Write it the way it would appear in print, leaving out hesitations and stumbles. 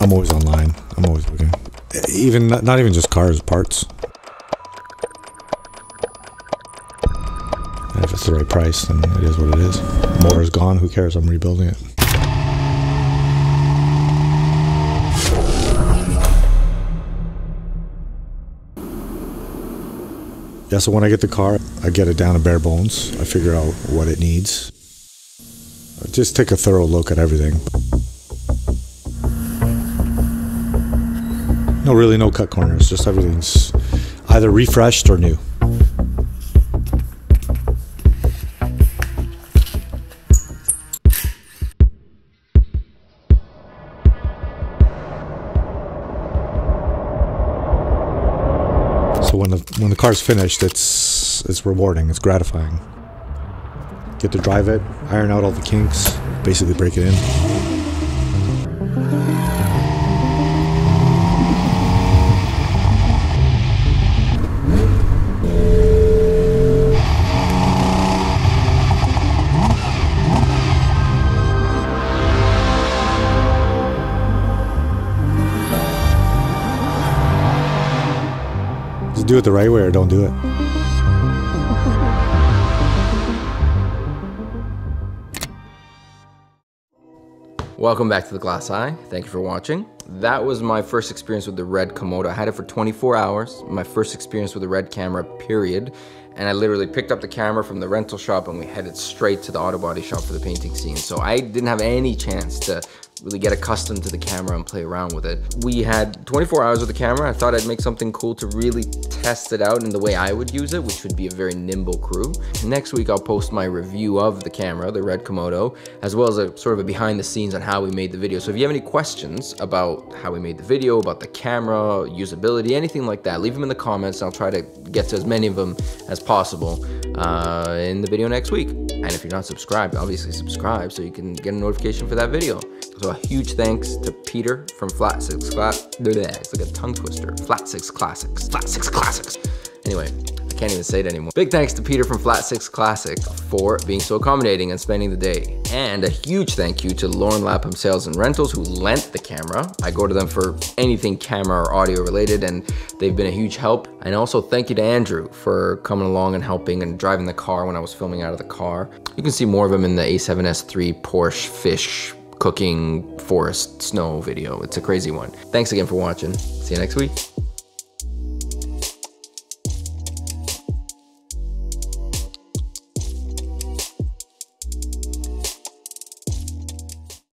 I'm always online. I'm always looking. Even not even just cars, parts. And if it's the right price, then it is what it is. Motor's gone. Who cares? I'm rebuilding it. Yeah, so when I get the car, I get it down to bare bones. I figure out what it needs. I just take a thorough look at everything. No, really, no cut corners. Just everything's either refreshed or new. When the car's finished, it's rewarding, it's gratifying. Get to drive it, iron out all the kinks, basically break it in. Do it the right way or don't do it. Welcome back to the Glass Eye. Thank you for watching. That was my first experience with the red Komodo. I had it for 24 hours, my first experience with the red camera, period. And I literally picked up the camera from the rental shop and we headed straight to the auto body shop for the painting scene. So I didn't have any chance to really get accustomed to the camera and play around with it. We had 24 hours with the camera. I thought I'd make something cool to really test it out in the way I would use it, which would be a very nimble crew. Next week, I'll post my review of the camera, the red Komodo, as well as a sort of a behind the scenes on how we made the video. So if you have any questions about how we made the video, about the camera, usability, anything like that, leave them in the comments. I'll try to get to as many of them as possible in the video next week. And if you're not subscribed, obviously subscribe so you can get a notification for that video. So a huge thanks to Peter from Flat Six Classics. It's like a tongue twister. Flat Six Classics. Flat Six Classics. Anyway, I can't even say it anymore. Big thanks to Peter from Flat Six Classics for being so accommodating and spending the day. And a huge thank you to Lorne Lapham Sales and Rentals who lent the camera. I go to them for anything camera or audio related and they've been a huge help. And also thank you to Andrew for coming along and helping and driving the car when I was filming out of the car. You can see more of him in the A7S3 Porsche fish cooking, forest, snow video. It's a crazy one. Thanks again for watching. See you next week.